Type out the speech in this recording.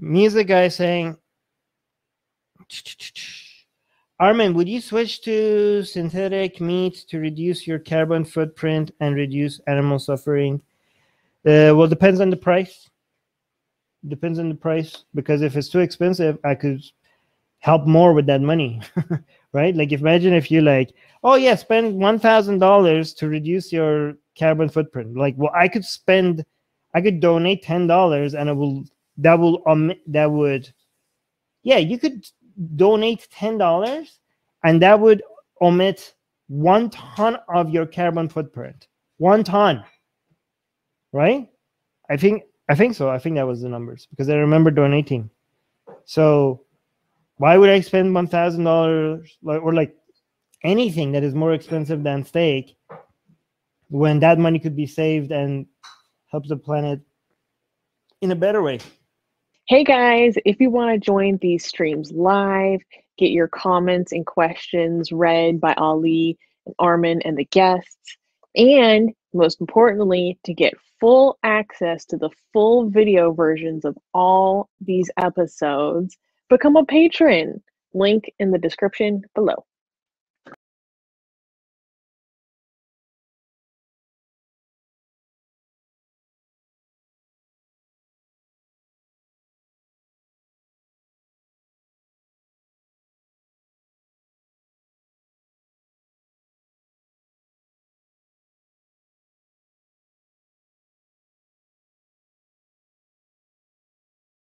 Music guy saying, Armin, would you switch to synthetic meat to reduce your carbon footprint and reduce animal suffering? Well, depends on the price. Depends on the price, because if it's too expensive, I could help more with that money, right? Like, imagine if you like, oh yeah, spend $1,000 to reduce your carbon footprint. Like, well, I could donate $10, and you could donate $10, and that would omit 1 ton of your carbon footprint. 1 ton, right? I think so. I think that was the numbers, because I remember donating. So why would I spend $1,000 or like anything that is more expensive than steak when that money could be saved and help the planet in a better way? Hey guys, if you want to join these streams live, get your comments and questions read by Ali and Armin and the guests, and most importantly, to get full access to the full video versions of all these episodes, become a patron. Link in the description below.